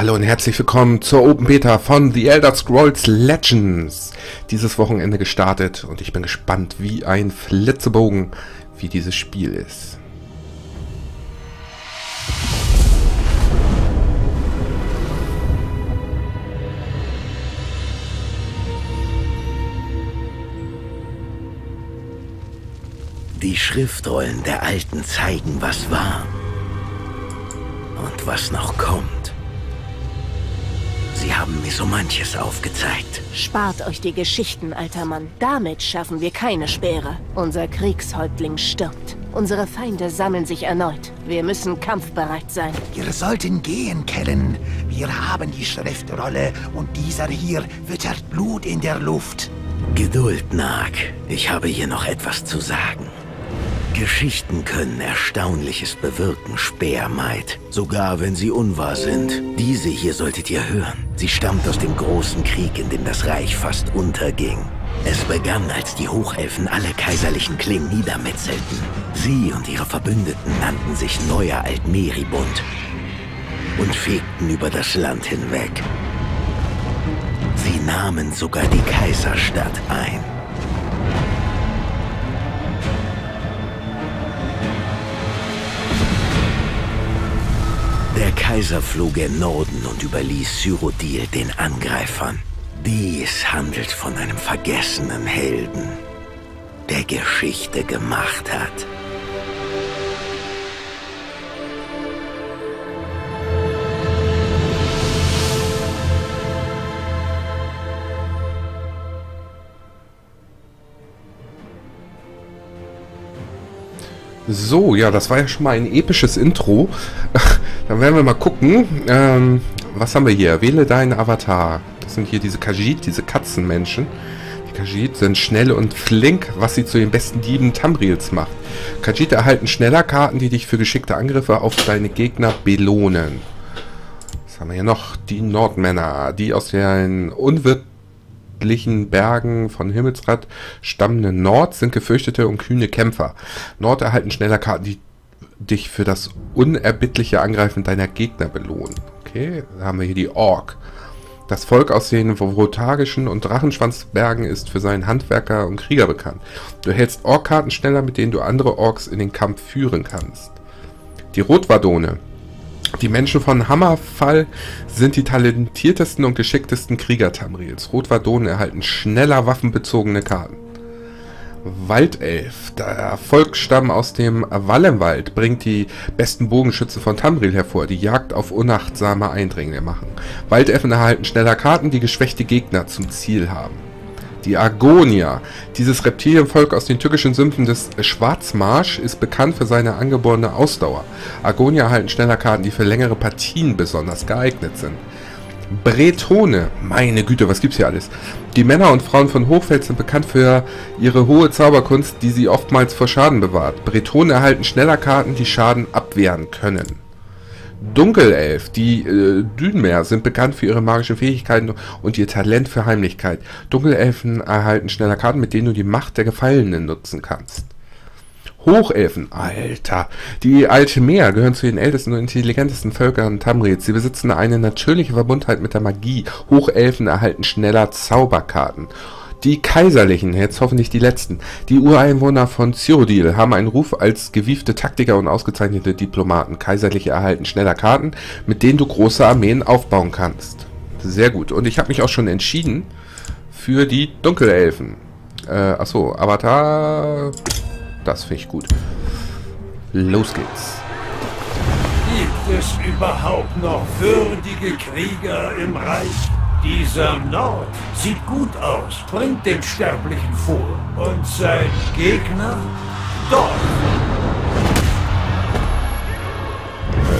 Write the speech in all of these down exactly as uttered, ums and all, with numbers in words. Hallo und herzlich willkommen zur Open Beta von The Elder Scrolls Legends. Dieses Wochenende gestartet und ich bin gespannt wie ein Flitzebogen, wie dieses Spiel ist. Die Schriftrollen der Alten zeigen, was war und was noch kommt. Sie haben mir so manches aufgezeigt. Spart euch die Geschichten, alter Mann. Damit schaffen wir keine Speere. Unser Kriegshäuptling stirbt. Unsere Feinde sammeln sich erneut. Wir müssen kampfbereit sein. Ihr sollten gehen, Kellen. Wir haben die Schriftrolle und dieser hier wittert Blut in der Luft. Geduld, Nag. Ich habe hier noch etwas zu sagen. Geschichten können Erstaunliches bewirken, Speermaid. Sogar wenn sie unwahr sind. Diese hier solltet ihr hören. Sie stammt aus dem großen Krieg, in dem das Reich fast unterging. Es begann, als die Hochelfen alle kaiserlichen Klingen niedermetzelten. Sie und ihre Verbündeten nannten sich Neuer Altmeribund und fegten über das Land hinweg. Sie nahmen sogar die Kaiserstadt ein. Der Kaiser flog gen Norden und überließ Cyrodiil den Angreifern. Dies handelt von einem vergessenen Helden, der Geschichte gemacht hat. So, ja, das war ja schon mal ein episches Intro. Dann werden wir mal gucken. Ähm, was haben wir hier? Wähle deinen Avatar. Das sind hier diese Khajiit, diese Katzenmenschen. Die Khajiit sind schnell und flink, was sie zu den besten Dieben Tamriels macht. Khajiit erhalten schneller Karten, die dich für geschickte Angriffe auf deine Gegner belohnen. Was haben wir hier noch? Die Nordmänner, die aus den unwirklichen Bergen von Himmelsrad stammende Nord sind gefürchtete und kühne Kämpfer. Nord erhalten schneller Karten, die dich für das unerbittliche Angreifen deiner Gegner belohnen. Okay, dann haben wir hier die Ork. Das Volk aus den Wrothgarischen und Drachenschwanzbergen ist für seinen Handwerker und Krieger bekannt. Du hältst Ork-Karten schneller, mit denen du andere Orks in den Kampf führen kannst. Die Rotwadone. Die Menschen von Hammerfall sind die talentiertesten und geschicktesten Krieger Tamriels. Rotwadonen erhalten schneller waffenbezogene Karten. Waldelf. Der Volksstamm aus dem Wallenwald bringt die besten Bogenschützen von Tamriel hervor, die Jagd auf unachtsame Eindringlinge machen. Waldelfen erhalten schneller Karten, die geschwächte Gegner zum Ziel haben. Die Argonia. Dieses Reptilienvolk aus den türkischen Sümpfen des Schwarzmarsch ist bekannt für seine angeborene Ausdauer. Argonia erhalten schneller Karten, die für längere Partien besonders geeignet sind. Bretone. Meine Güte, was gibt's hier alles? Die Männer und Frauen von Hochfeld sind bekannt für ihre hohe Zauberkunst, die sie oftmals vor Schaden bewahrt. Bretone erhalten schneller Karten, die Schaden abwehren können. Dunkelelf, die äh, Dünmer sind bekannt für ihre magischen Fähigkeiten und ihr Talent für Heimlichkeit. Dunkelelfen erhalten schneller Karten, mit denen du die Macht der Gefallenen nutzen kannst. Hochelfen, Alter, die Altmer gehören zu den ältesten und intelligentesten Völkern Tamriels. Sie besitzen eine natürliche Verbundheit mit der Magie. Hochelfen erhalten schneller Zauberkarten. Die Kaiserlichen, jetzt hoffentlich die Letzten. Die Ureinwohner von Cyrodiil haben einen Ruf als gewiefte Taktiker und ausgezeichnete Diplomaten. Kaiserliche erhalten schneller Karten, mit denen du große Armeen aufbauen kannst. Sehr gut. Und ich habe mich auch schon entschieden für die Dunkelelfen. Äh, achso, Avatar... Das finde ich gut. Los geht's. Gibt es überhaupt noch würdige Krieger im Reich? Dieser Nord sieht gut aus, bringt dem Sterblichen vor. Und sein Gegner? Doch!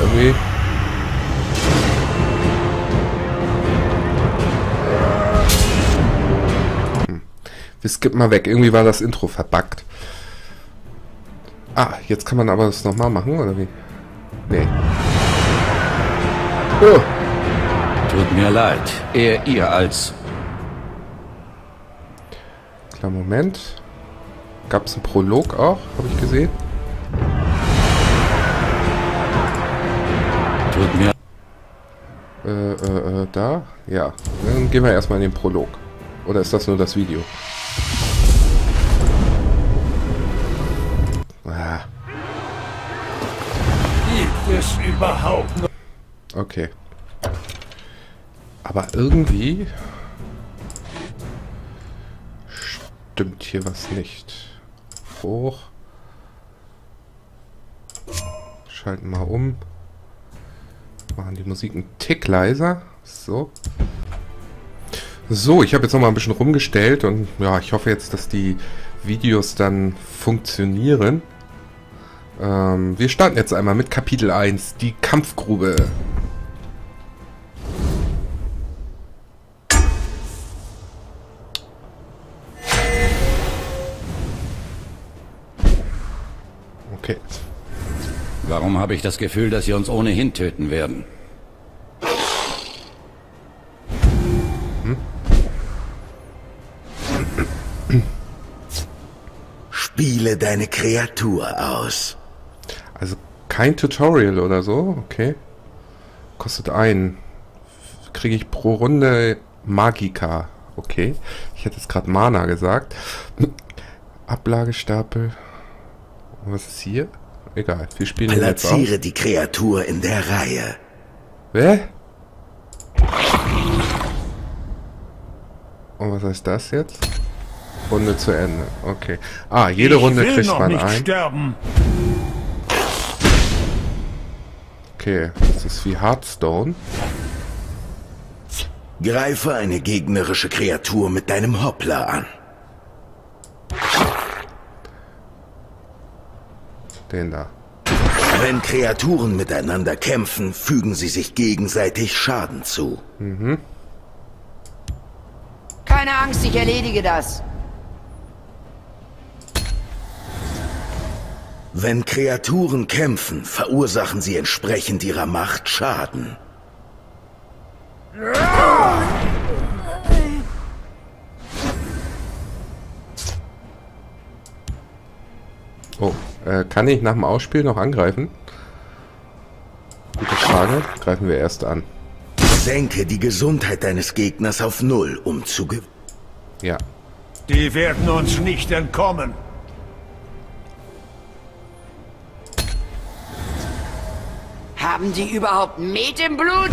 Irgendwie. Hm. Wir skippen mal weg. Irgendwie war das Intro verbuggt. Ah, jetzt kann man aber das nochmal machen, oder wie? Nee. Oh! Tut mir leid, eher ihr als... Klar, Moment. Gab es einen Prolog auch, habe ich gesehen. Tut mir... Äh, äh, äh, da? Ja. Dann gehen wir erstmal in den Prolog. Oder ist das nur das Video? Ah. Gibt es überhaupt noch? Okay. Aber irgendwie stimmt hier was nicht. Hoch. Schalten mal um. Machen die Musik einen Tick leiser. So. So, ich habe jetzt noch mal ein bisschen rumgestellt und ja, ich hoffe jetzt, dass die Videos dann funktionieren. Ähm, wir starten jetzt einmal mit Kapitel eins, die Kampfgrube. Okay. Warum habe ich das Gefühl, dass sie uns ohnehin töten werden? Hm? Spiele deine Kreatur aus. Also kein Tutorial oder so, okay. Kostet einen. Kriege ich pro Runde Magika, okay. Ich hätte jetzt gerade Mana gesagt. Ablagestapel. Was ist hier? Egal, wir spielen jetzt auf. Platziere die Kreatur in der Reihe. Hä? Und was heißt das jetzt? Runde zu Ende. Okay. Ah, jede ich Runde kriegt man nicht ein. Sterben. Okay, das ist wie Hearthstone. Greife eine gegnerische Kreatur mit deinem Hoppler an. Den da. Wenn Kreaturen miteinander kämpfen, fügen sie sich gegenseitig Schaden zu. Mhm. Keine Angst, ich erledige das. Wenn Kreaturen kämpfen, verursachen sie entsprechend ihrer Macht Schaden. Oh. Kann ich nach dem Ausspiel noch angreifen? Gute Frage. Greifen wir erst an. Senke die Gesundheit deines Gegners auf null, um zu gewinnen. Ja. Die werden uns nicht entkommen. Haben die überhaupt Met im Blut?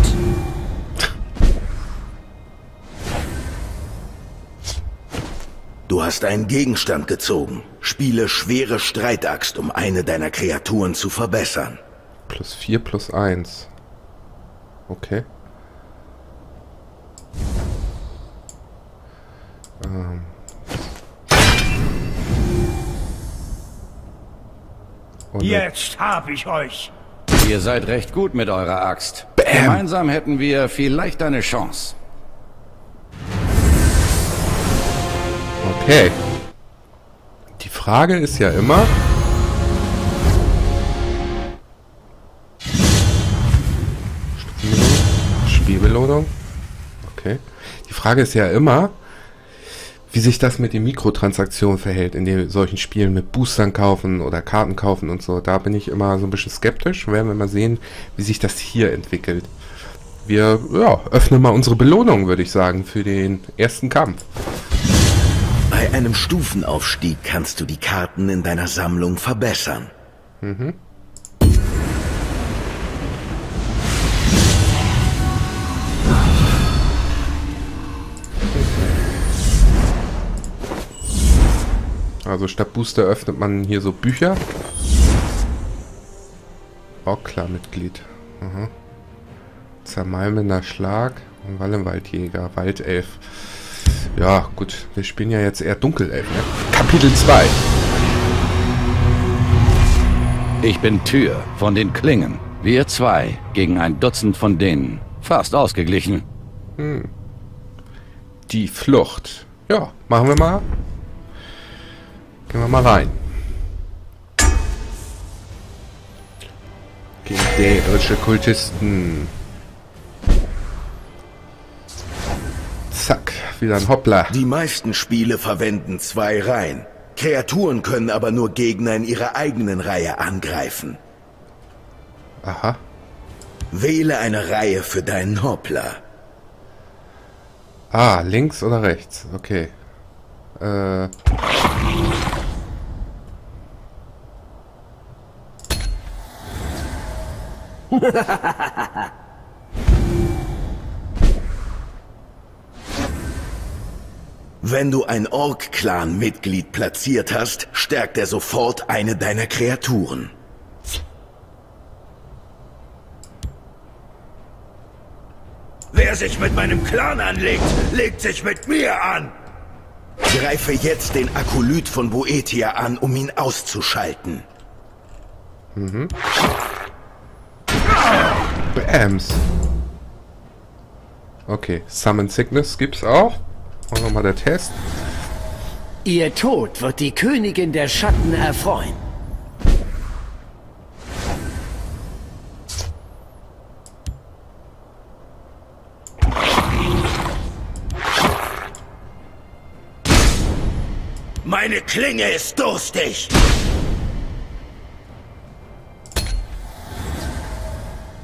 Du hast einen Gegenstand gezogen. Spiele schwere Streitaxt, um eine deiner Kreaturen zu verbessern. plus vier, plus eins. Okay. Ähm. Oh, ne. Jetzt hab ich euch. Ihr seid recht gut mit eurer Axt. Bam. Gemeinsam hätten wir vielleicht eine Chance. Okay. Die Frage ist ja immer... Spielbelohnung? Okay. Die Frage ist ja immer, wie sich das mit den Mikrotransaktionen verhält in den solchen Spielen mit Boostern kaufen oder Karten kaufen und so. Da bin ich immer so ein bisschen skeptisch. Werden wir mal sehen, wie sich das hier entwickelt. Wir ja, öffnen mal unsere Belohnung, würde ich sagen, für den ersten Kampf. Bei einem Stufenaufstieg kannst du die Karten in deiner Sammlung verbessern. Mhm. Also statt Booster öffnet man hier so Bücher. Rockler-Mitglied. Mhm. Zermalmender Schlag und Wallenwaldjäger, Waldelf. Ja, gut. Wir spielen ja jetzt eher Dunkelelf, ne? Kapitel zwei. Ich bin Tyr von den Klingen. Wir zwei gegen ein Dutzend von denen. Fast ausgeglichen. Hm. Die Flucht. Ja, machen wir mal. Gehen wir mal rein. Gegen dädrische Kultisten. Zack, wieder ein Hoppla. Die meisten Spiele verwenden zwei Reihen. Kreaturen können aber nur Gegner in ihrer eigenen Reihe angreifen. Aha. Wähle eine Reihe für deinen Hoppler. Ah, links oder rechts? Okay. Äh... Wenn du ein Ork-Clan-Mitglied platziert hast, stärkt er sofort eine deiner Kreaturen. Wer sich mit meinem Clan anlegt, legt sich mit mir an! Greife jetzt den Akolyt von Boethiah an, um ihn auszuschalten. Mhm. Bams. Okay, Summon Sickness gibt's auch. Machen wir mal den Test. Ihr Tod wird die Königin der Schatten erfreuen. Meine Klinge ist durstig.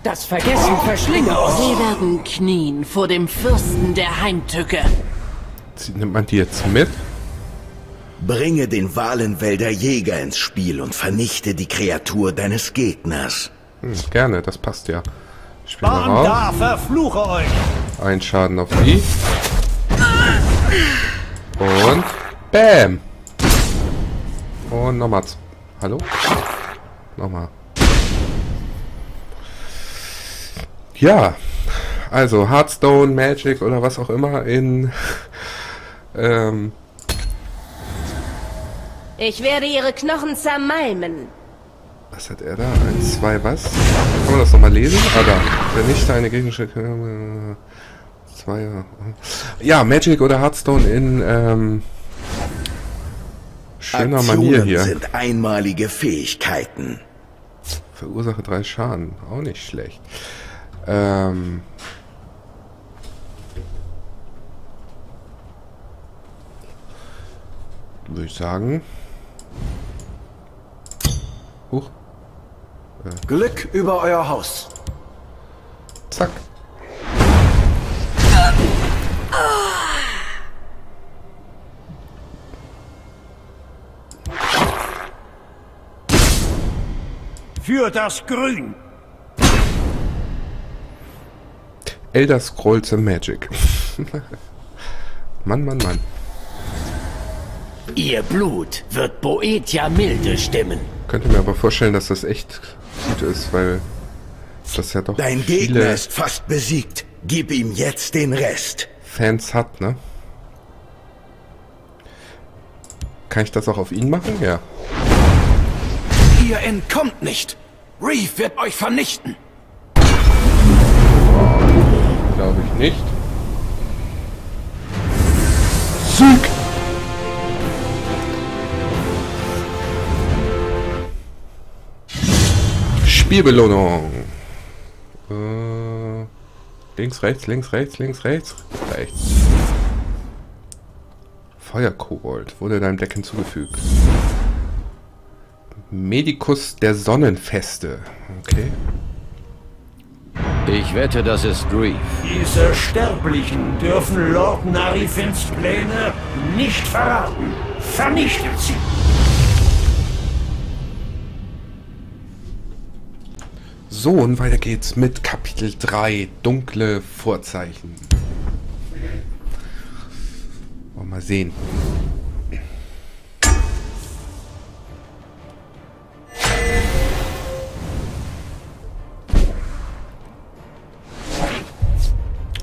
Das Vergessen verschlinge uns. Sie werden knien vor dem Fürsten der Heimtücke. Nimmt man die jetzt mit? Bringe den Walenwälder Jäger ins Spiel und vernichte die Kreatur deines Gegners. Hm, gerne, das passt ja. Spiel mal raus. Da, verfluche euch! Ein Schaden auf die. Und bam! Und nochmal. Hallo? Nochmal. Ja. Also Hearthstone, Magic oder was auch immer in... ähm, ich werde ihre Knochen zermalmen. Was hat er da? Eins, zwei, was? Kann man das nochmal lesen? Ah, da. Wenn nicht, eine gegnerische... Zwei... Ja, Magic oder Hearthstone in... Ähm, schöner Manier hier. Aktionen sind einmalige Fähigkeiten. Verursache drei Schaden. Auch nicht schlecht. Ähm... Würde ich sagen. Huch. Äh. Glück über euer Haus. Zack. Für das Grün. Elder Scrolls Magic. Mann, Mann, Mann. Ihr Blut wird Boethiah milde stimmen. Könnte mir aber vorstellen, dass das echt gut ist, weil das ja doch dein viele Gegner ist fast besiegt. Gib ihm jetzt den Rest. Fans hat, ne? Kann ich das auch auf ihn machen? Ja. Ihr entkommt nicht. Reef wird euch vernichten. Oh, glaube ich nicht. Sieg! Spielbelohnung. Äh, links, rechts, links, rechts, links, rechts, rechts. Feuerkobold wurde deinem Deck hinzugefügt. Medikus der Sonnenfeste. Okay. Ich wette, das ist Grief. Diese Sterblichen dürfen Lord Naarifins Pläne nicht verraten. Vernichtet sie! So, und weiter geht's mit Kapitel drei, dunkle Vorzeichen. Wollen wir mal sehen.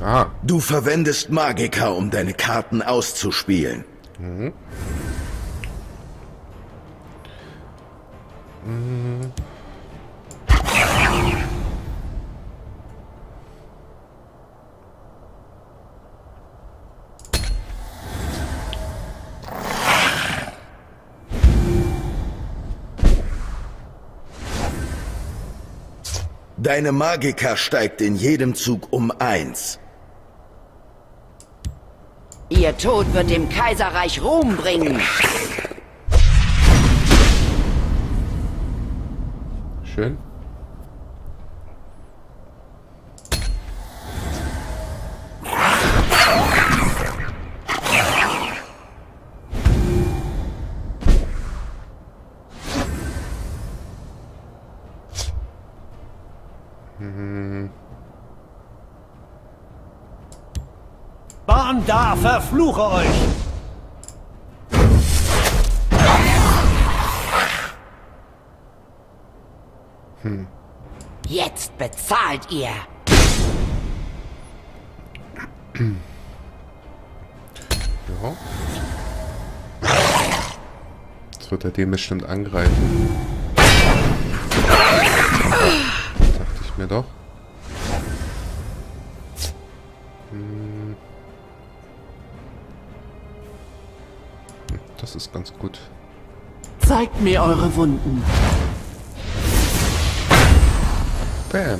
Ah. Du verwendest Magika, um deine Karten auszuspielen. Mhm. Mhm. Deine Magika steigt in jedem Zug um eins. Ihr Tod wird dem Kaiserreich Ruhm bringen. Schön. Hm. Bahn da, verfluche euch! Hm. Jetzt bezahlt ihr! Ja. Jetzt wird er den bestimmt angreifen. Dachte ich mir doch. Hm. Das ist ganz gut. Zeigt mir eure Wunden. Bam.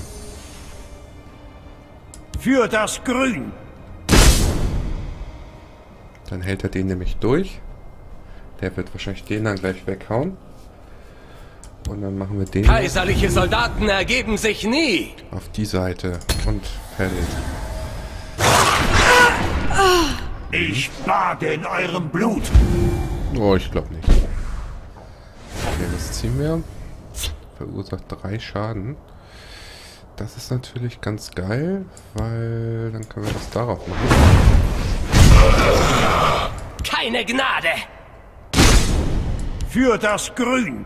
Für das Grün. Dann hält er den nämlich durch. Der wird wahrscheinlich den dann gleich weghauen. Und dann machen wir den. Kaiserliche Soldaten ergeben sich nie! Auf die Seite. Und fertig. Ich bade in eurem Blut! Oh, ich glaube nicht. Okay, das ziehen wir. Verursacht drei Schaden. Das ist natürlich ganz geil, weil dann können wir das darauf machen. Keine Gnade! Für das Grün!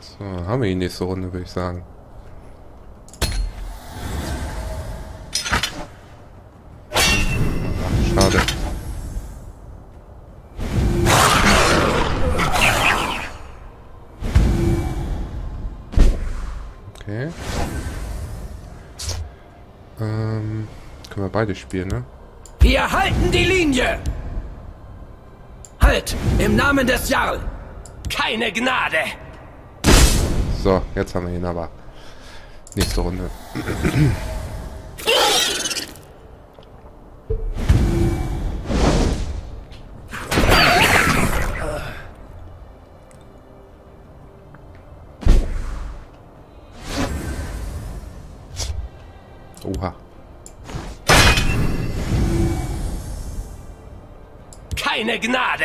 So, haben wir die nächste Runde, würde ich sagen. Schade. Okay. Ähm, können wir beide spielen, ne? Wir halten die Linie! Halt! Im Namen des Jarl! Keine Gnade! So, jetzt haben wir ihn aber. Nächste Runde. Oha. Keine Gnade!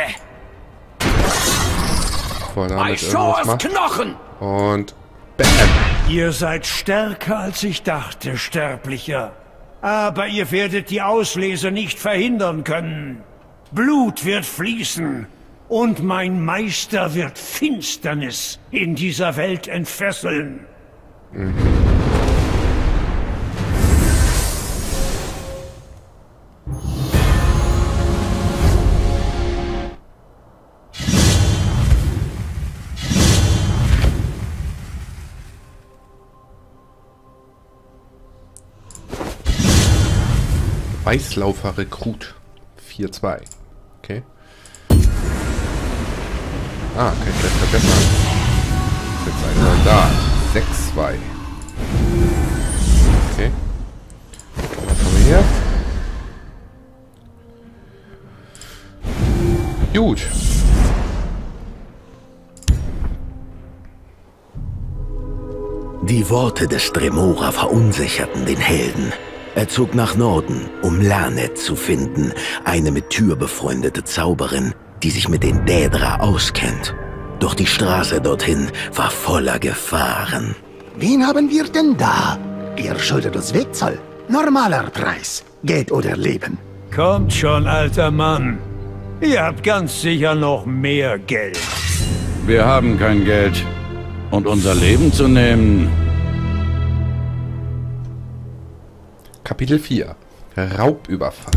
Voll Schors Knochen! Und bam. Ihr seid stärker als ich dachte, Sterblicher. Aber ihr werdet die Auslese nicht verhindern können. Blut wird fließen. Und mein Meister wird Finsternis in dieser Welt entfesseln. Mhm. Weißlaufer Rekrut vier zwei. Okay. Ah, kann ich gleich verbessern. Das ist jetzt ein Soldat. sechs zwei. Okay. Was haben wir hier? Gut. Die Worte des Dremora verunsicherten den Helden. Er zog nach Norden, um Lanet zu finden, eine mit Tyr befreundete Zauberin, die sich mit den Dädra auskennt. Doch die Straße dorthin war voller Gefahren. Wen haben wir denn da? Ihr schuldet uns Wegzoll. Normaler Preis. Geld oder Leben. Kommt schon, alter Mann. Ihr habt ganz sicher noch mehr Geld. Wir haben kein Geld. Und unser Leben zu nehmen... Kapitel vier. Raubüberfall.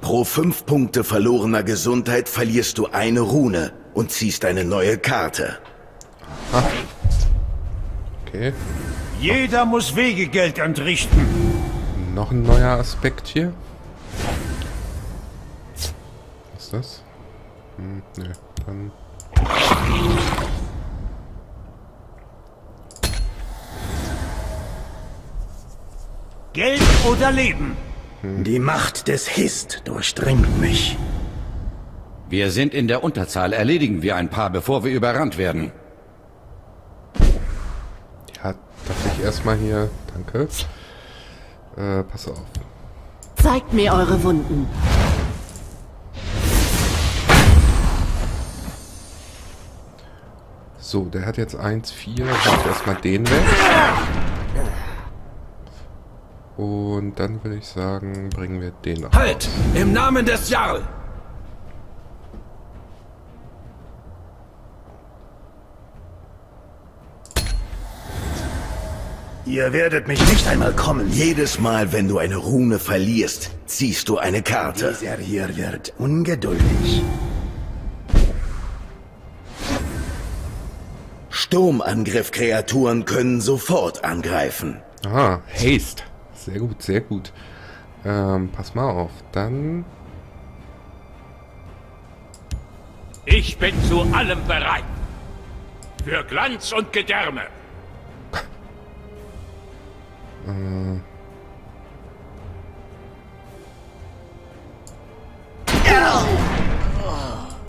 Pro fünf Punkte verlorener Gesundheit verlierst du eine Rune und ziehst eine neue Karte. Aha. Okay. Jeder muss Wegegeld entrichten. Noch ein neuer Aspekt hier. Das? Hm, ne, dann. Geld oder Leben? Hm. Die Macht des Hist durchdringt mich. Wir sind in der Unterzahl. Erledigen wir ein paar, bevor wir überrannt werden. Ja, darf ich erstmal hier. Danke. Äh, pass auf. Zeigt mir eure Wunden. So, der hat jetzt eins, vier. Macht erstmal den weg. Und dann würde ich sagen, bringen wir den nach. Halt! Im Namen des Jarl! Ihr werdet mich nicht einmal kommen. Jedes Mal, wenn du eine Rune verlierst, ziehst du eine Karte. Dieser hier wird ungeduldig. Sturmangriff-Kreaturen können sofort angreifen. Aha, Haste. Sehr gut, sehr gut. Ähm, pass mal auf, dann... Ich bin zu allem bereit. Für Glanz und Gedärme.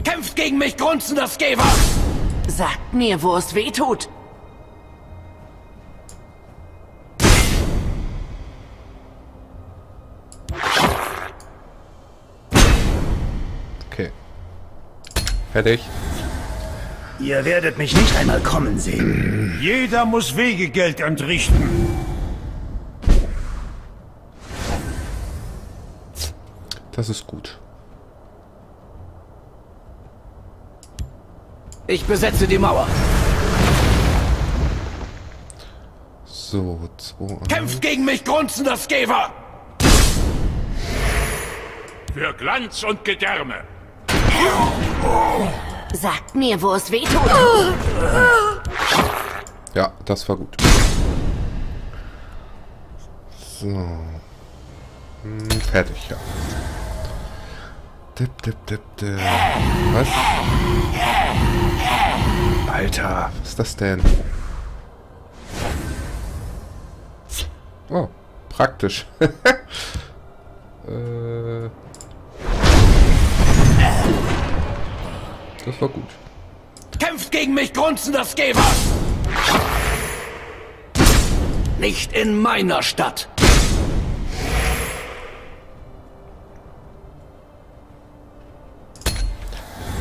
Kämpft gegen mich, grunzender Skewer! Sagt mir, wo es weh tut! Okay. Fertig. Ihr werdet mich nicht einmal kommen sehen. Jeder muss Wegegeld entrichten. Das ist gut. Ich besetze die Mauer. So, zwei. Kämpft gegen mich, grunzender Skewer! Für Glanz und Gedärme. Sagt mir, wo es wehtut. Ja, das war gut. So. Hm, fertig, ja. Dip, dip, dip, dip. Was? Alter, was ist das denn? Oh, praktisch. äh. Das war gut. Kämpft gegen mich, grunzender Skewer! Nicht in meiner Stadt!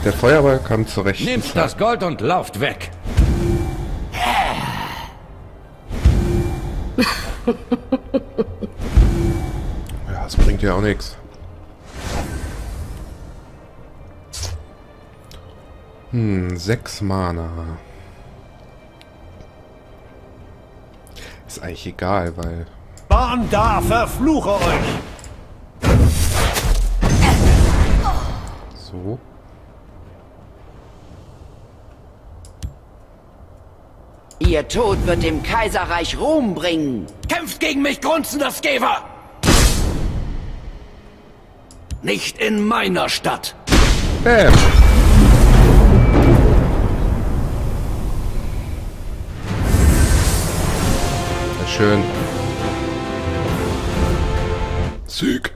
Der Feuerball kam zurecht. Nehmt das Gold und lauft weg. Ja, das bringt ja auch nichts. Hm, sechs Mana. Ist eigentlich egal, weil... Bahn da, verfluche euch! So. Ihr Tod wird dem Kaiserreich Ruhm bringen. Kämpft gegen mich, grunzender Skewer! Nicht in meiner Stadt. Bam. Schön. Sieg.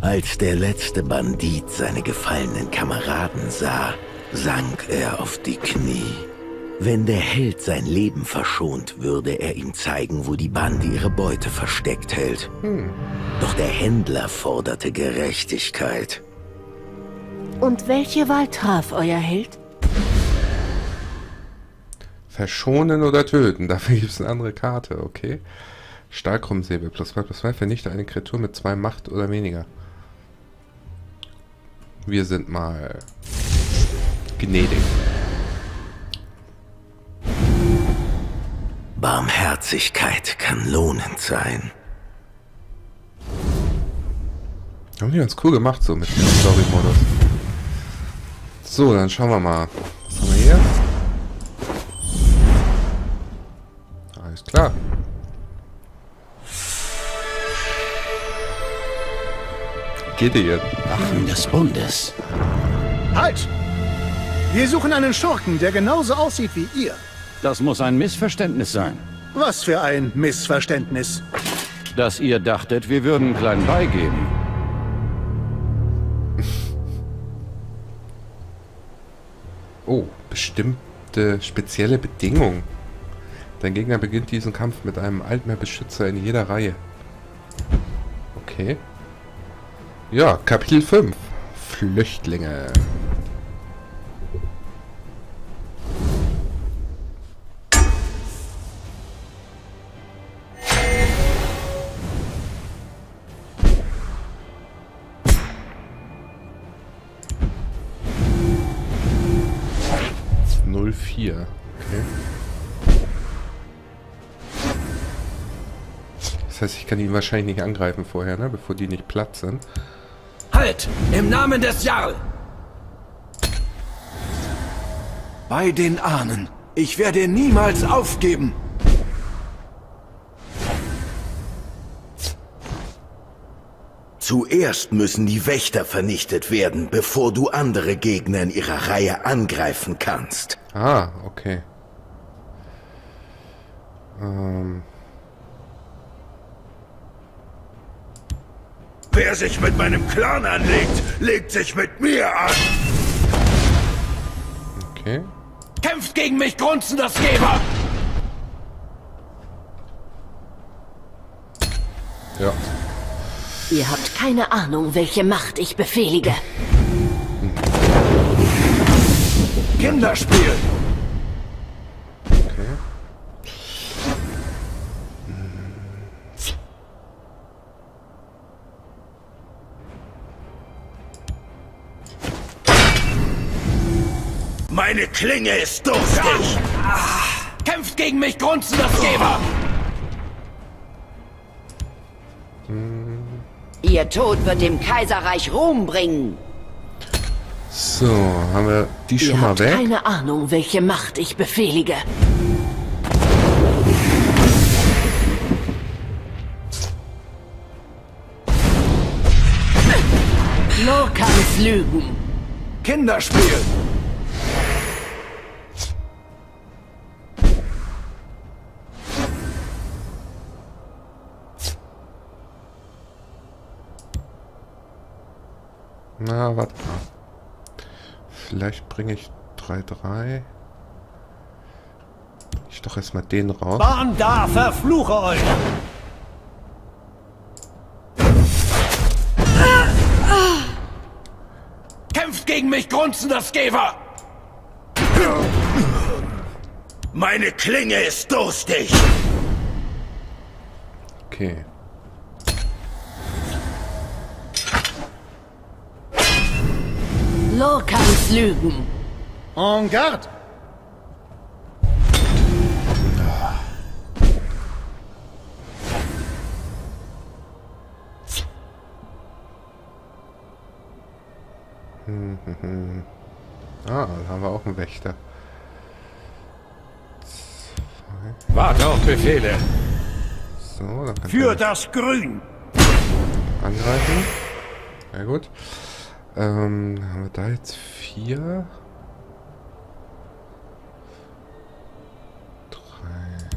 Als der letzte Bandit seine gefallenen Kameraden sah, sank er auf die Knie. Wenn der Held sein Leben verschont, würde er ihm zeigen, wo die Bande ihre Beute versteckt hält. Hm. Doch der Händler forderte Gerechtigkeit. Und welche Wahl traf euer Held? Verschonen oder töten. Dafür gibt es eine andere Karte, okay. Stahlkrummsäbel, plus zwei, plus zwei, vernichte eine Kreatur mit zwei Macht oder weniger. Wir sind mal gnädig. Barmherzigkeit kann lohnend sein. Haben die ganz cool gemacht, so mit dem Story-Modus. So, dann schauen wir mal. Was haben wir hier? Alles klar. Gideon. Waffen des Bundes. Halt! Wir suchen einen Schurken, der genauso aussieht wie ihr. Das muss ein Missverständnis sein. Was für ein Missverständnis? Dass ihr dachtet, wir würden klein beigeben. Oh, bestimmte spezielle Bedingungen. Dein Gegner beginnt diesen Kampf mit einem Altmeerbeschützer in jeder Reihe. Okay. Ja, Kapitel fünf. Flüchtlinge. null vier. Okay. Das heißt, ich kann ihn wahrscheinlich nicht angreifen vorher, ne? Bevor die nicht platt sind. Halt! Im Namen des Jarl! Bei den Ahnen! Ich werde niemals aufgeben! Zuerst müssen die Wächter vernichtet werden, bevor du andere Gegner in ihrer Reihe angreifen kannst. Ah, okay. Ähm... Wer sich mit meinem Clan anlegt, legt sich mit mir an! Okay. Kämpft gegen mich, grunzendes Geber! Ja. Ihr habt keine Ahnung, welche Macht ich befehlige. Hm. Kinderspiel! Meine Klinge ist durstig! Ah, kämpft gegen mich, grunzendes Geber! Hm. Ihr Tod wird dem Kaiserreich Ruhm bringen! So, haben wir die schon Ihr mal habt weg? Keine Ahnung, welche Macht ich befehlige. Lorcans Lügen! Kinderspiel! Na, warte mal. Vielleicht bringe ich drei drei. Ich doch erstmal den raus. Warn da, verfluche euch! Ah, ah. Kämpft gegen mich, grunzendes Gewer! Meine Klinge ist durstig! Okay. Lorcans Lügen. En garde! Hm, hm, hm. Ah, da haben wir auch einen Wächter. Zwei. Warte auf Befehle. So, dann kann Für das Grün. Angreifen. Sehr gut. Ähm, haben wir da jetzt vier? Drei.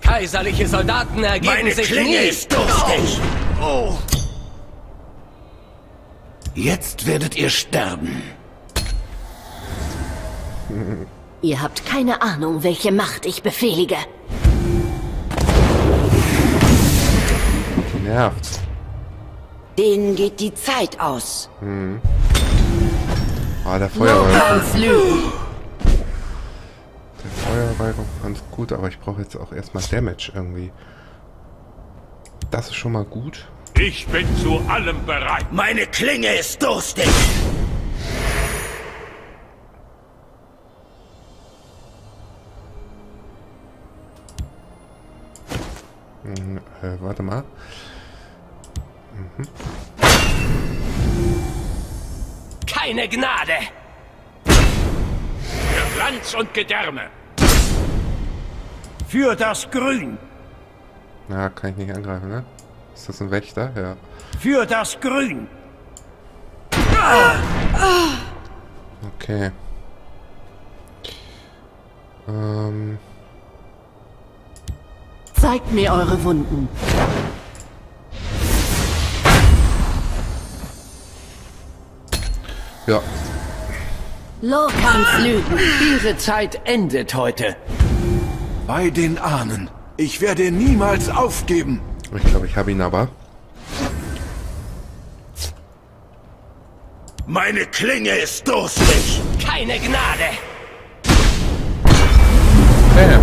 Kaiserliche Soldaten ergeben Meine sich Klinge nie. Ist durstig. Oh. Oh. Jetzt werdet ihr sterben. Hm. Ihr habt keine Ahnung, welche Macht ich befehlige. Nervt. Denen geht die Zeit aus. Hm. Ah, der Feuerball. Der Feuerball kommt ganz gut, aber ich brauche jetzt auch erstmal Damage irgendwie. Das ist schon mal gut. Ich bin zu allem bereit. Meine Klinge ist durstig. Hm, äh, warte mal. Keine Gnade! Für Glanz und Gedärme! Für das Grün! Na, kann ich nicht angreifen, ne? Ist das ein Wächter? Ja. Für das Grün! Okay. Ähm. Zeigt mir eure Wunden. Ja. Lorcans Lügen. Ihre Zeit endet heute. Bei den Ahnen. Ich werde niemals aufgeben. Ich glaube, ich habe ihn aber. Meine Klinge ist durstig! Keine Gnade! Bam.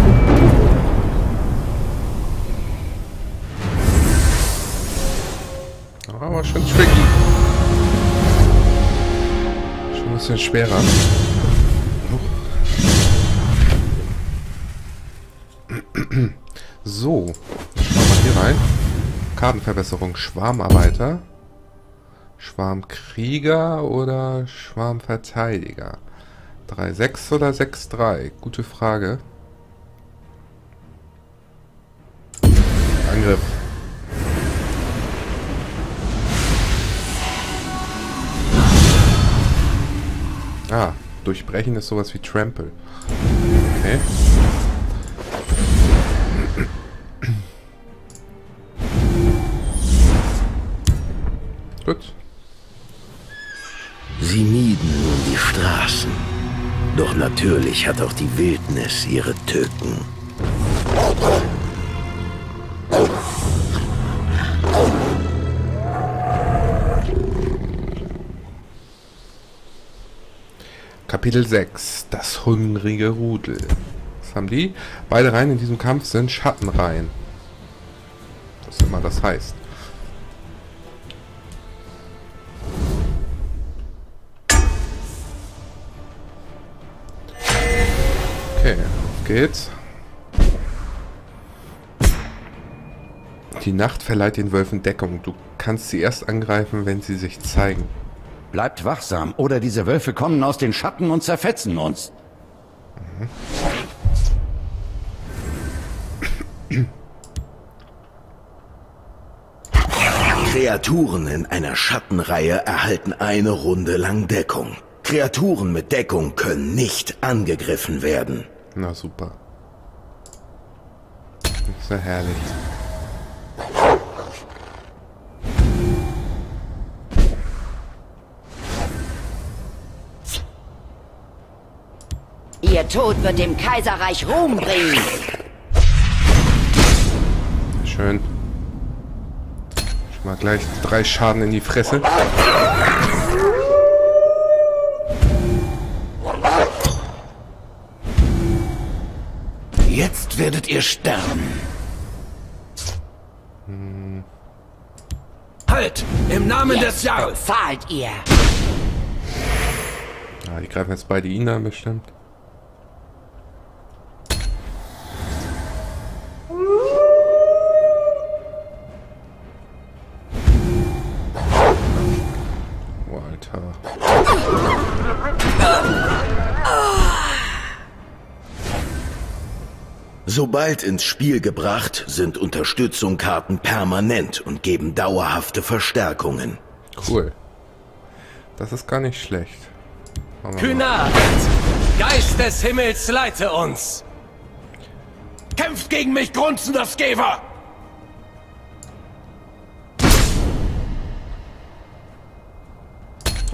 Aber schon tricky. Schon ein bisschen schwerer. So, dann schauen wir hier rein. Kartenverbesserung, Schwarmarbeiter, Schwarmkrieger oder Schwarmverteidiger? drei sechs oder sechs drei? Gute Frage. Angriff. Ah, durchbrechen ist sowas wie Trample. Okay. Gut. Sie mieden nun die Straßen. Doch natürlich hat auch die Wildnis ihre Tücken. Kapitel sechs. Das hungrige Rudel. Was haben die? Beide Reihen in diesem Kampf sind Schattenreihen. Was immer das heißt. Okay, auf geht's. Die Nacht verleiht den Wölfen Deckung. Du kannst sie erst angreifen, wenn sie sich zeigen. Bleibt wachsam, oder diese Wölfe kommen aus den Schatten und zerfetzen uns. Mhm. Kreaturen in einer Schattenreihe erhalten eine Runde lang Deckung. Kreaturen mit Deckung können nicht angegriffen werden. Na super. Ist ja herrlich. Ihr Tod wird dem Kaiserreich Ruhm bringen. Schön. Schon mal gleich drei Schaden in die Fresse. Jetzt werdet ihr sterben. Hm. Halt! Im Namen jetzt des Jahres! Fahlt ihr! Ja, die greifen jetzt beide ihn an, bestimmt. Oh, Alter. Sobald ins Spiel gebracht, sind Unterstützungskarten permanent und geben dauerhafte Verstärkungen. Cool. Das ist gar nicht schlecht. Kühnart! Geist des Himmels, leite uns! Kämpft gegen mich, grunzender Skever!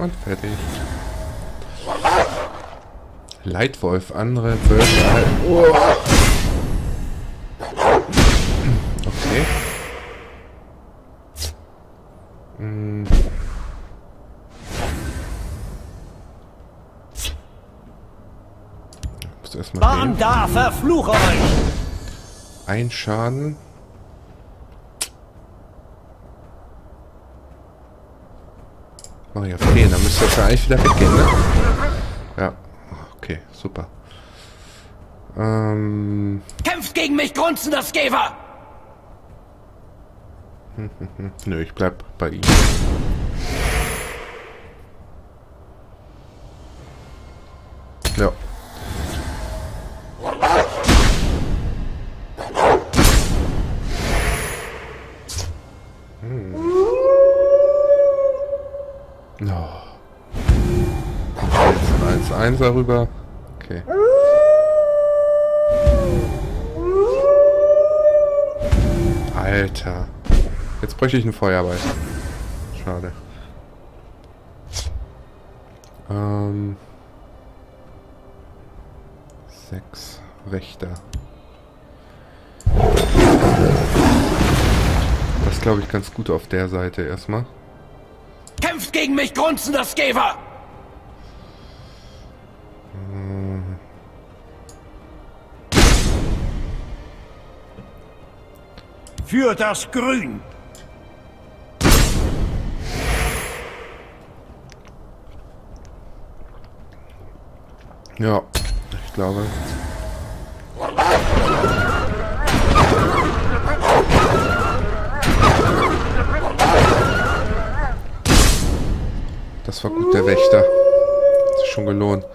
Und fertig. Leitwolf, andere Wölfe erhalten. Oh. Warm da, verfluche euch! Ein Schaden. Oh ja, okay, dann müsste das ja eigentlich wieder weggehen, ne? Ja, okay, super. Ähm... Kämpft gegen mich, grunzender Skever! Nö, ich bleib bei ihm. Ja. Hm. No. Jetzt eins eins darüber. Okay. Alter. Jetzt bräuchte ich einen Feuerball. Schade. Ähm. Sechs Wächter. Das glaube ich ganz gut auf der Seite erstmal. Kämpft gegen gegen mich grunzen, das Gewer! Hm. Für das Grün! Ja, ich glaube... Das war gut, der Wächter. Hat sich schon gelohnt.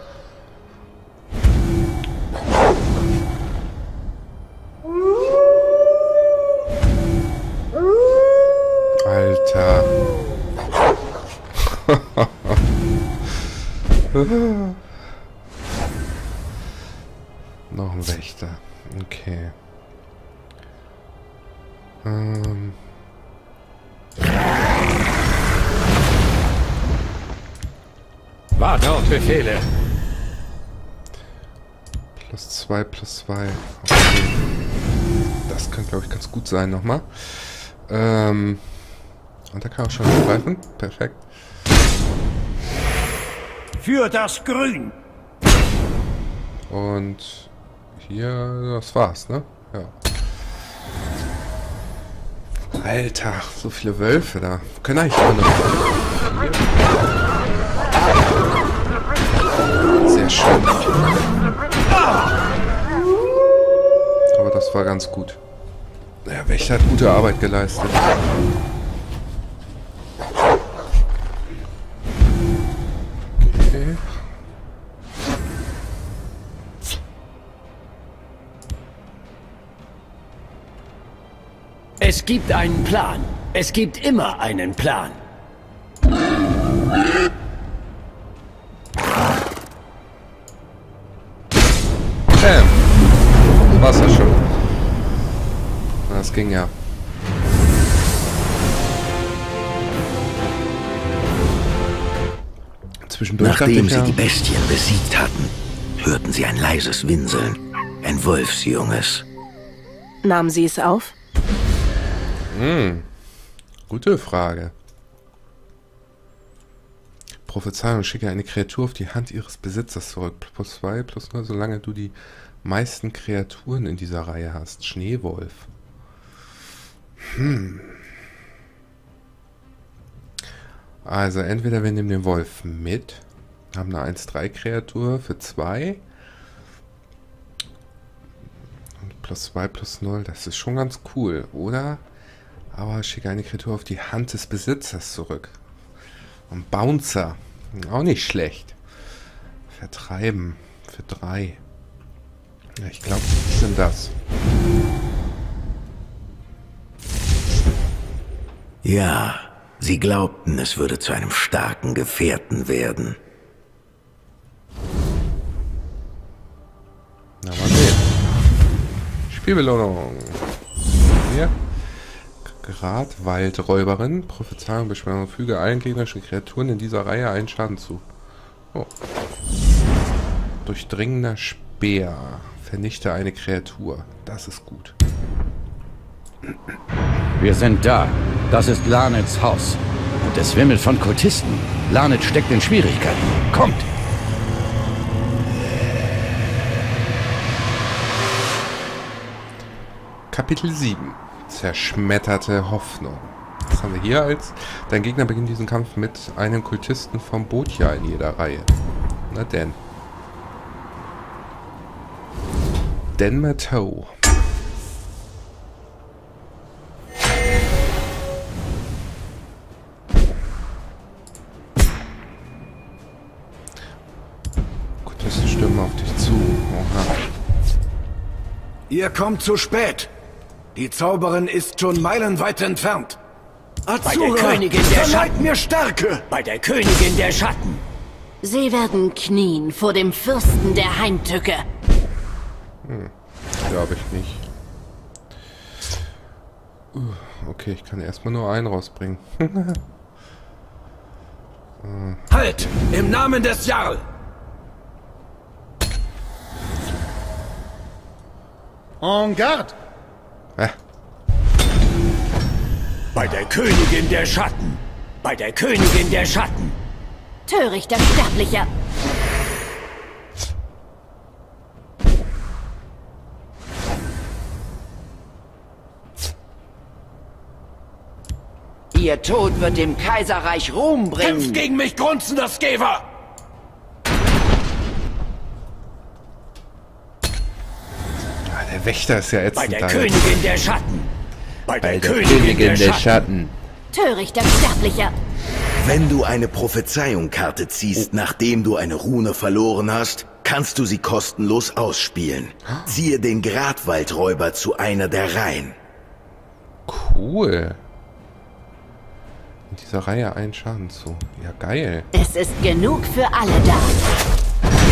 Alter. Noch ein Wächter. Okay. Ähm... Warte auf Befehle. Plus zwei, plus zwei. Okay. Das kann, glaube ich, ganz gut sein nochmal. Ähm. Und da kann auch schon angreifen. Perfekt. Für das Grün. Und hier, das war's, ne? Ja. Alter, so viele Wölfe da. Können eigentlich auch noch. Sehr schön. Aber das war ganz gut. Naja, Wächter hat gute Arbeit geleistet. Okay. Es gibt einen Plan. Es gibt immer einen Plan. Ging ja. Zwischendurch, nachdem sie die Bestien besiegt hatten, hörten sie ein leises Winseln. Ein Wolfsjunges. Nahmen sie es auf? Hm. Gute Frage. Prophezeiung, schicke eine Kreatur auf die Hand ihres Besitzers zurück. Plus zwei, plus null, solange du die meisten Kreaturen in dieser Reihe hast. Schneewolf. Hm. Also entweder wir nehmen den Wolf mit, haben eine eins drei Kreatur für zwei. Und plus zwei, plus null, das ist schon ganz cool, oder? Aber schicke eine Kreatur auf die Hand des Besitzers zurück. Und Bouncer, auch nicht schlecht. Vertreiben für drei. Ja, ich glaube, das ist denn das. Ja, sie glaubten, es würde zu einem starken Gefährten werden. Na, mal sehen. Spielbelohnung. Hier. Gratwaldräuberin. Prophezeiung, Beschwörung. Füge allen gegnerischen Kreaturen in dieser Reihe einen Schaden zu. Oh. Durchdringender Speer. Vernichte eine Kreatur. Das ist gut. Wir sind da. Das ist Lanets Haus. Und es wimmelt von Kultisten. Lanet steckt in Schwierigkeiten. Kommt! Kapitel sieben. Zerschmetterte Hoffnung. Was haben wir hier als? Dein Gegner beginnt diesen Kampf mit einem Kultisten vom Boethiah in jeder Reihe. Na denn. Denmato. Ihr kommt zu spät. Die Zauberin ist schon meilenweit entfernt. Azura, verleiht mir Stärke! Bei der Königin der Schatten! Sie werden knien vor dem Fürsten der Heimtücke. Hm, glaube ich nicht. Uh, okay, ich kann erstmal nur einen rausbringen. uh. Halt! Im Namen des Jarl! En garde! Ah. Bei der Königin der Schatten! Bei der Königin der Schatten! Törichter Sterblicher! Ihr Tod wird dem Kaiserreich Ruhm bringen. Kämpft gegen mich, grunzender Skever! Der Wächter ist ja jetzt bei der Tag. Königin der Schatten. Bei der, bei der Königin, Königin der, der Schatten. Schatten. Törichter Sterblicher. Wenn du eine Prophezeiungkarte ziehst, nachdem du eine Rune verloren hast, kannst du sie kostenlos ausspielen. Ziehe den Gratwaldräuber zu einer der Reihen. Cool. Mit dieser Reihe einen Schaden zu. Ja, geil. Es ist genug für alle da.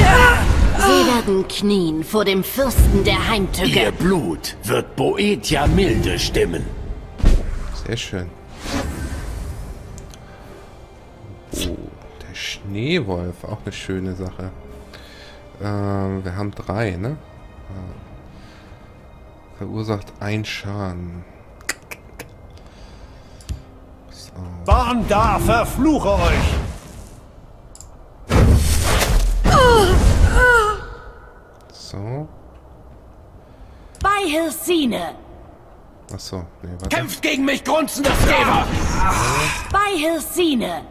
Ja! Sie werden knien vor dem Fürsten der Heimtücke. Ihr Blut wird Boethiah milde stimmen. Sehr schön. Oh, der Schneewolf, auch eine schöne Sache. Ähm, wir haben drei, ne? Verursacht ein Schaden. So. Warn da, verfluche euch! So. Bei Hircine. Ach so, nee, warte. Kämpft gegen mich, grunzender Skever! Bei Hircine.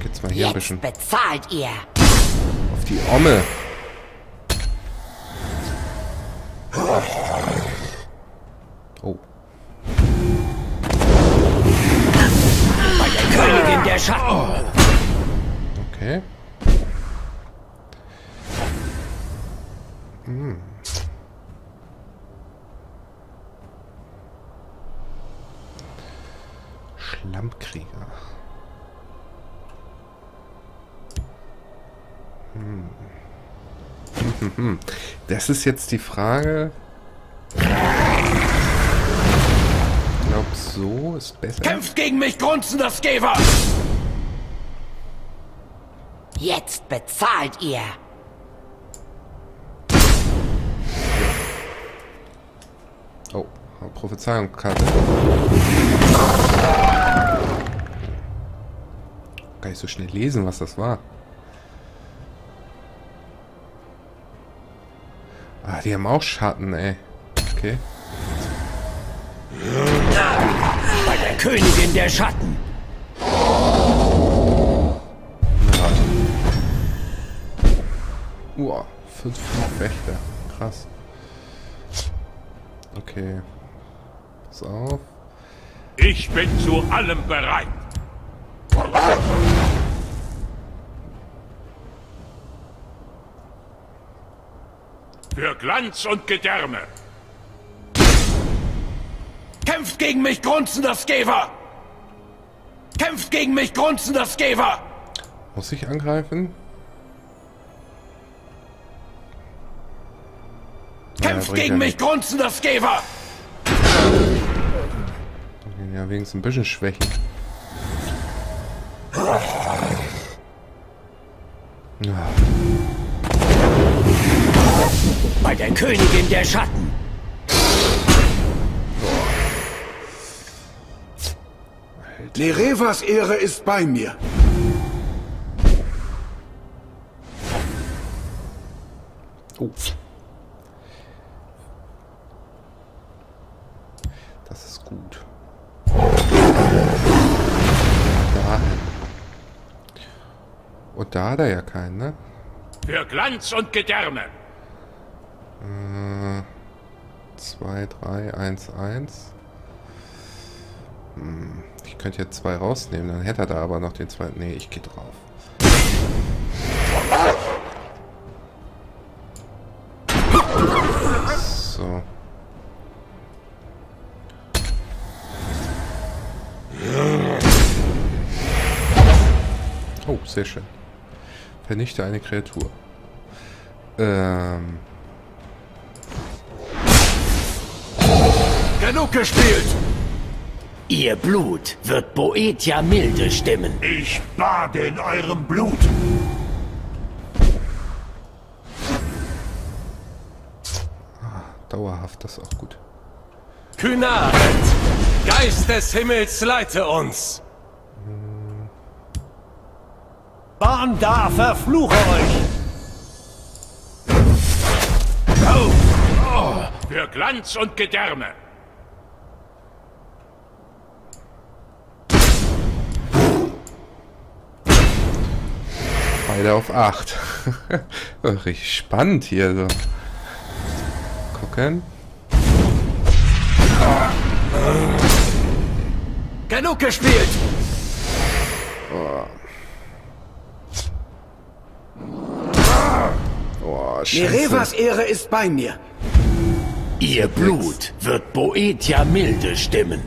Geht's mal hier jetzt ein bisschen. Bezahlt ihr. Auf die Omme. Oh. Bei der Königin der Schatten. Okay. Hm. Schlammkrieger. Hm. Hm, hm, hm. Das ist jetzt die Frage. Ich glaube, so ist besser. Kämpft gegen mich, grunzender Skever! Jetzt bezahlt ihr! Oh, Prophezeiungskarte. Kann ich so schnell lesen, was das war? Ah, die haben auch Schatten, ey. Okay. Bei der Königin der Schatten. Uah, fünf Wächter. Krass. Okay. Pass auf. Ich bin zu allem bereit. Für Glanz und Gedärme. Kämpft gegen mich, grunzender Skever! Kämpft gegen mich, grunzender Skever! Muss ich angreifen? Kämpft gegen mich, grunzender Skever! Ja, wenigstens ein bisschen schwächen. Ja. Bei der Königin der Schatten! Nerevas Ehre ist bei mir! Oh. Das ist gut. Dahin. Und da hat er ja keinen, ne? Für Glanz und Gedärme. zwei, drei, eins, eins. Ich könnte jetzt zwei rausnehmen, dann hätte er da aber noch den zweiten. Ne, ich gehe drauf. So. Oh, sehr schön. Vernichte eine Kreatur. Ähm. Genug gespielt! Ihr Blut wird Boethiah milde stimmen. Ich bade in eurem Blut. Ah, dauerhaft, das ist auch gut. Kühnaret, Geist des Himmels, leite uns! Zorn da, verfluche euch! Oh. Oh. Für Glanz und Gedärme! Beide auf acht. Richtig spannend hier so. Gucken. Genug gespielt! Oh. Oh, Nerevas Ehre ist bei mir. Ihr Blut wird Boethiah milde stimmen.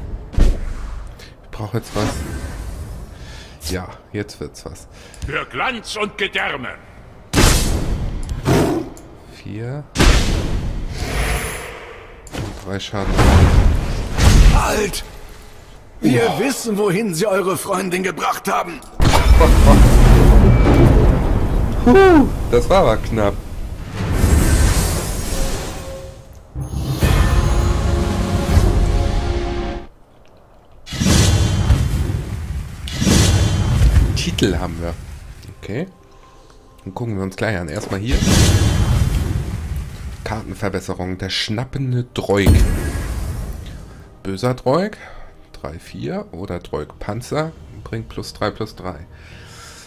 Ich brauche jetzt was. Ja, jetzt wird's was. Für Glanz und Gedärme. Vier. Und drei Schaden. Halt! Wir wow. wissen, wohin sie eure Freundin gebracht haben. Huh, das war aber knapp. Titel haben wir. Okay. Dann gucken wir uns gleich an. Erstmal hier. Kartenverbesserung. Der schnappende Droig. Böser Droig. drei vier oder Droig Panzer bringt plus drei plus drei.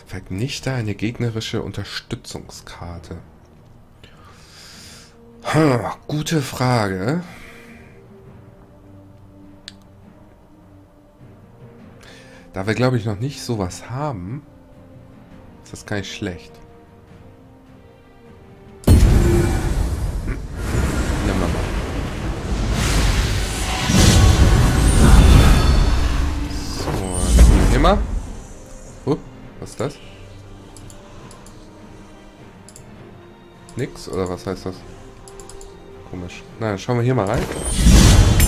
Vernichte eine gegnerische Unterstützungskarte. Hm, gute Frage. Da wir, glaube ich, noch nicht sowas haben, ist das gar nicht schlecht. Oh, was ist das? Nix, oder was heißt das? Komisch. Na, dann schauen wir hier mal rein.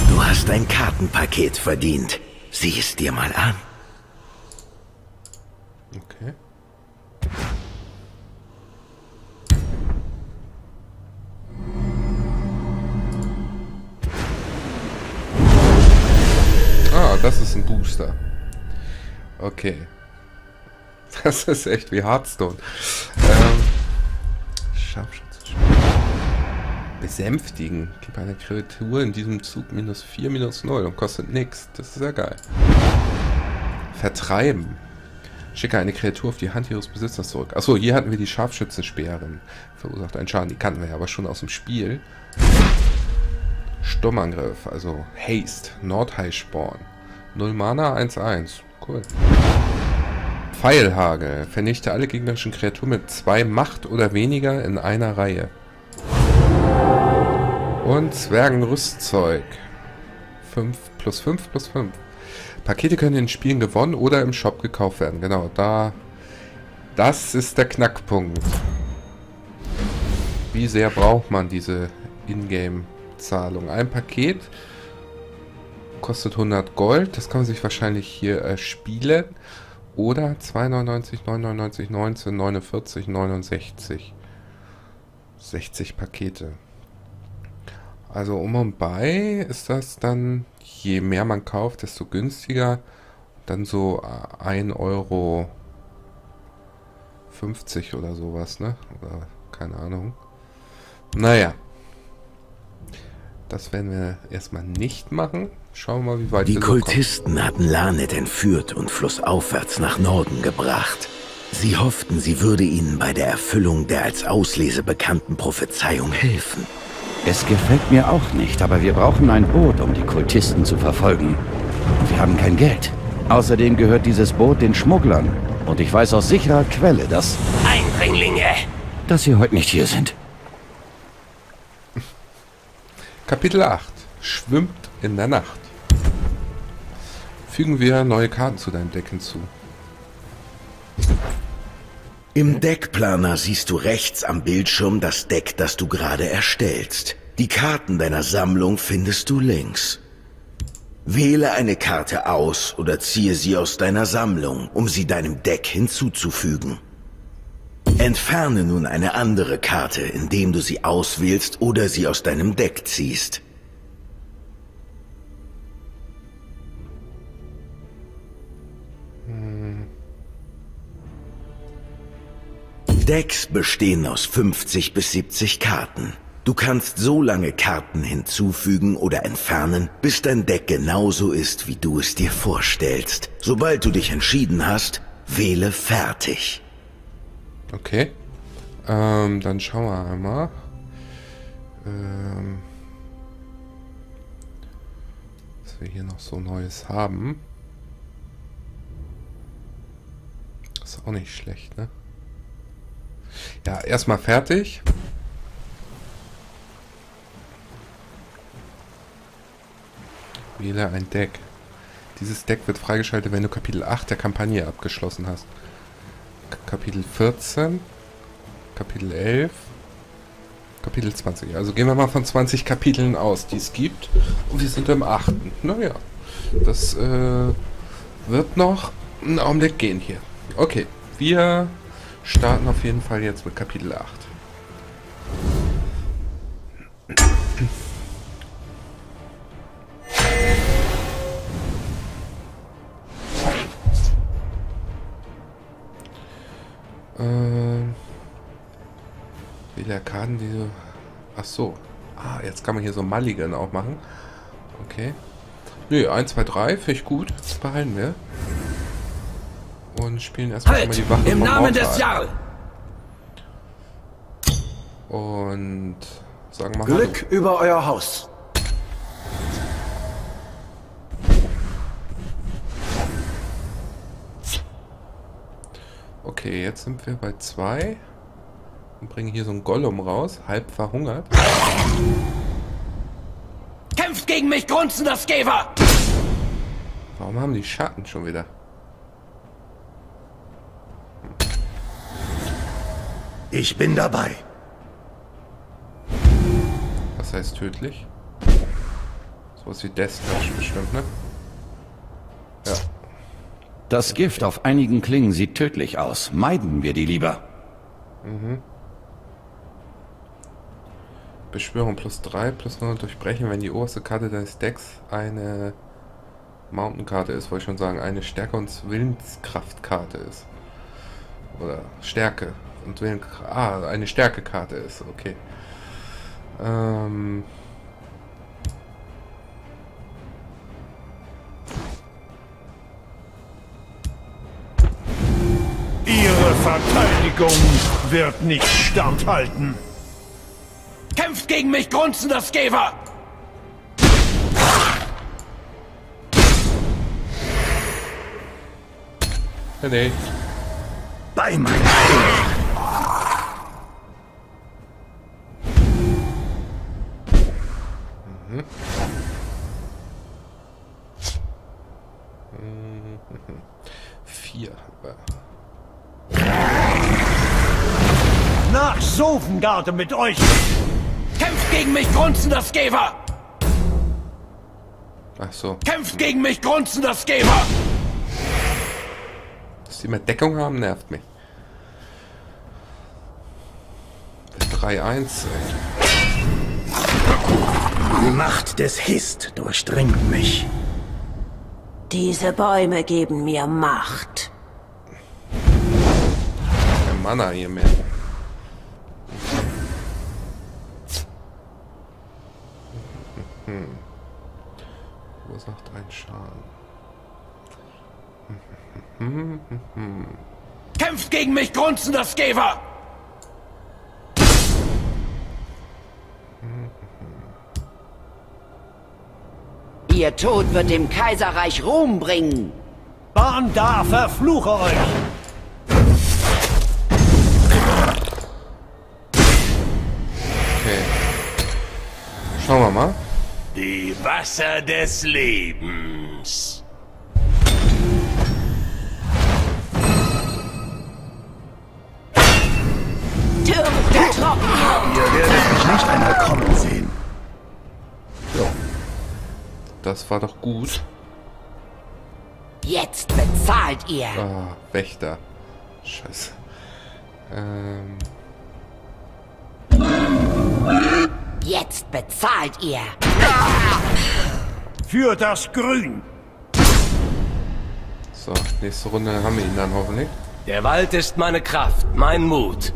Du hast ein Kartenpaket verdient. Sieh es dir mal an. Okay. Ah, das ist ein Booster. Okay. Das ist echt wie Hearthstone. Ähm, Scharfschütze. Besänftigen. Gib eine Kreatur in diesem Zug minus vier, minus null und kostet nichts. Das ist ja geil. Vertreiben. Schicke eine Kreatur auf die Hand ihres Besitzers zurück. Achso, hier hatten wir die Scharfschützenspeerin. Verursacht einen Schaden. Die kannten wir ja aber schon aus dem Spiel. Sturmangriff, also Haste. Nordhighsporn. null Mana, eins eins. Cool. Pfeilhagel. Vernichte alle gegnerischen Kreaturen mit zwei Macht oder weniger in einer Reihe. Und Zwergenrüstzeug. fünf plus fünf plus fünf. Pakete können in Spielen gewonnen oder im Shop gekauft werden. Genau, da... Das ist der Knackpunkt. Wie sehr braucht man diese Ingame-Zahlung? Ein Paket... kostet hundert Gold, das kann man sich wahrscheinlich hier erspielen. Äh, Oder zwei neunundneunzig, neunundneunzig, neunzehn, neunundvierzig, neunundsechzig. sechzig Pakete. Also um und bei ist das dann, je mehr man kauft, desto günstiger. Dann so ein Euro fünfzig oder sowas, ne? Oder keine Ahnung. Naja. Das werden wir erstmal nicht machen. Schauen wir mal, wie weit wir kommen. Die Kultisten hatten Lanet entführt und flussaufwärts nach Norden gebracht. Sie hofften, sie würde ihnen bei der Erfüllung der als Auslese bekannten Prophezeiung helfen. Es gefällt mir auch nicht, aber wir brauchen ein Boot, um die Kultisten zu verfolgen. Und wir haben kein Geld. Außerdem gehört dieses Boot den Schmugglern. Und ich weiß aus sicherer Quelle, dass... Eindringlinge! Dass sie heute nicht hier sind. Kapitel acht. Schwimmt in der Nacht. Fügen wir neue Karten zu deinem Deck hinzu. Im Deckplaner siehst du rechts am Bildschirm das Deck, das du gerade erstellst. Die Karten deiner Sammlung findest du links. Wähle eine Karte aus oder ziehe sie aus deiner Sammlung, um sie deinem Deck hinzuzufügen. Entferne nun eine andere Karte, indem du sie auswählst oder sie aus deinem Deck ziehst. Hm. Decks bestehen aus fünfzig bis siebzig Karten. Du kannst so lange Karten hinzufügen oder entfernen, bis dein Deck genauso ist, wie du es dir vorstellst. Sobald du dich entschieden hast, wähle fertig. Okay. Ähm, dann schauen wir einmal. Ähm, was wir hier noch so Neues haben. Ist auch nicht schlecht, ne? Ja, erstmal fertig. Wähle ein Deck. Dieses Deck wird freigeschaltet, wenn du Kapitel acht der Kampagne abgeschlossen hast. Kapitel vierzehn, Kapitel elf, Kapitel zwanzig. Also gehen wir mal von zwanzig Kapiteln aus, die es gibt. Und wir sind im achten. Naja, das äh, wird noch einen Augenblick gehen hier. Okay, wir starten auf jeden Fall jetzt mit Kapitel acht. Karten, die so... Ach so. Ah, jetzt kann man hier so Mulligan auch machen. Okay. Nö, eins, zwei, drei, finde ich gut. Das behalten wir. Und spielen erstmal halt! Die Wache im Namen des Jarl! Und... sagen wir mal Glück Hallo. Über euer Haus! Okay, jetzt sind wir bei zwei. Und bringen hier so einen Gollum raus, halb verhungert. Kämpft gegen mich, grunzen das Gewer! Warum haben die Schatten schon wieder? Ich bin dabei. Was heißt tödlich? Sowas wie Deathsplash bestimmt, ne? Ja. Das Gift auf einigen Klingen sieht tödlich aus. Meiden wir die lieber. Mhm. Beschwörung plus drei, plus neun durchbrechen, wenn die oberste Karte deines Decks eine Mountain-Karte ist, wollte ich schon sagen, eine Stärke- und Willenskraftkarte ist. Oder Stärke und Willenskraft. Ah, eine Stärke-Karte ist, okay. Ähm. Ihre Verteidigung wird nicht standhalten. Kämpft gegen mich, grunzen das Gewer! Nee, nee. Bei meinem mhm. Mhm. Vier. Nach Sofengarde mit euch! Kämpft gegen mich, grunzen das Gewer! Ach so. Kämpft gegen mich, grunzen das Gewer! Dass die mehr Deckung haben, nervt mich. drei eins. Die Macht des Hist durchdringt mich. Diese Bäume geben mir Macht. Kein Mana hier mehr. Hm. Ursacht einen Schaden. Hm, hm, hm, hm. Kämpft gegen mich, grunzen das Gewer! Hm, hm. Ihr Tod wird dem Kaiserreich Ruhm bringen. Barndar, verfluche euch! Schauen wir mal. Die Wasser des Lebens. Türme der Trockenheit. Ihr werdet mich nicht einmal kommen sehen. So. Das war doch gut. Jetzt bezahlt ihr. Ah, Wächter. Scheiße. Ähm... Jetzt bezahlt ihr. Für das Grün. So, nächste Runde haben wir ihn dann hoffentlich. Der Wald ist meine Kraft, mein Mut.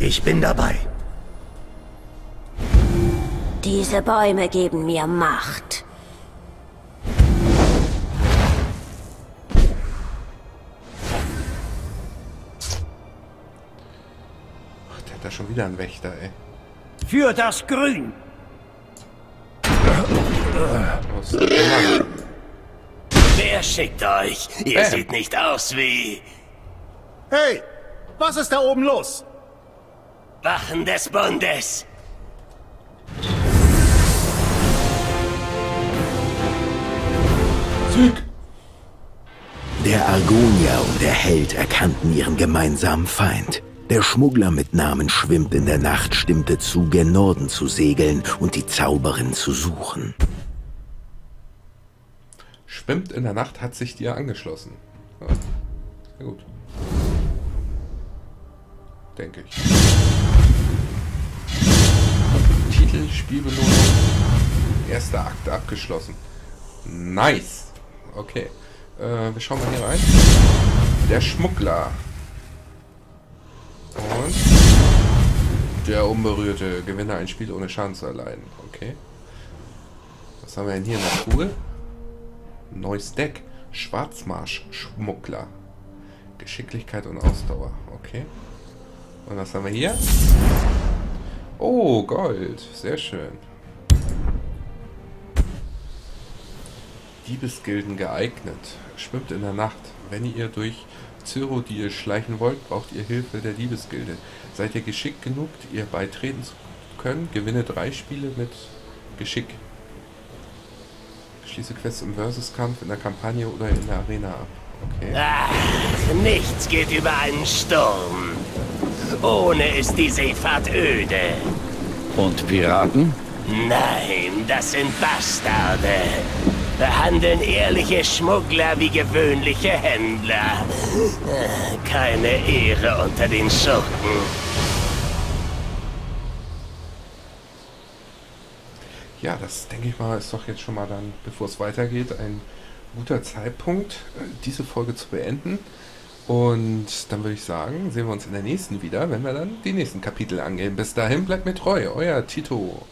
Ich bin dabei. Diese Bäume geben mir Macht. Ach, der hat da schon wieder einen Wächter, ey. Für das Grün! Wer schickt euch? Ihr hey. Seht nicht aus wie... Hey! Was ist da oben los? Wachen des Bundes! Sieg! Der Argonier und der Held erkannten ihren gemeinsamen Feind. Der Schmuggler mit Namen Schwimmt in der Nacht stimmte zu, gen Norden zu segeln und die Zauberin zu suchen. Schwimmt in der Nacht hat sich dir angeschlossen. Ja, sehr gut. Denke ich. Titel, Spielbelohnung, erster Akt abgeschlossen. Nice! Okay. Äh, wir schauen mal hier rein. Der Schmuggler. Und der Unberührte. Gewinner ein Spiel ohne Schaden zu erleiden. Okay. Was haben wir denn hier in der Truhe? Neues Deck. Schwarzmarsch Schmuggler. Geschicklichkeit und Ausdauer. Okay. Und was haben wir hier? Oh, Gold. Sehr schön. Diebesgilden geeignet. Schwimmt in der Nacht. Wenn ihr durch Cyrodiil schleichen wollt, braucht ihr Hilfe der Diebesgilde. Seid ihr geschickt genug, ihr beitreten zu können, gewinne drei Spiele mit Geschick. Schließe Quests im Versus-Kampf, in der Kampagne oder in der Arena ab. Okay. Ach, nichts geht über einen Sturm. Ohne ist die Seefahrt öde. Und Piraten? Nein, das sind Bastarde. Behandeln ehrliche Schmuggler wie gewöhnliche Händler. Keine Ehre unter den Schurken. Ja, das denke ich mal, ist doch jetzt schon mal dann, bevor es weitergeht, ein guter Zeitpunkt, diese Folge zu beenden. Und dann würde ich sagen, sehen wir uns in der nächsten wieder, wenn wir dann die nächsten Kapitel angehen. Bis dahin, bleibt mir treu, euer Tito.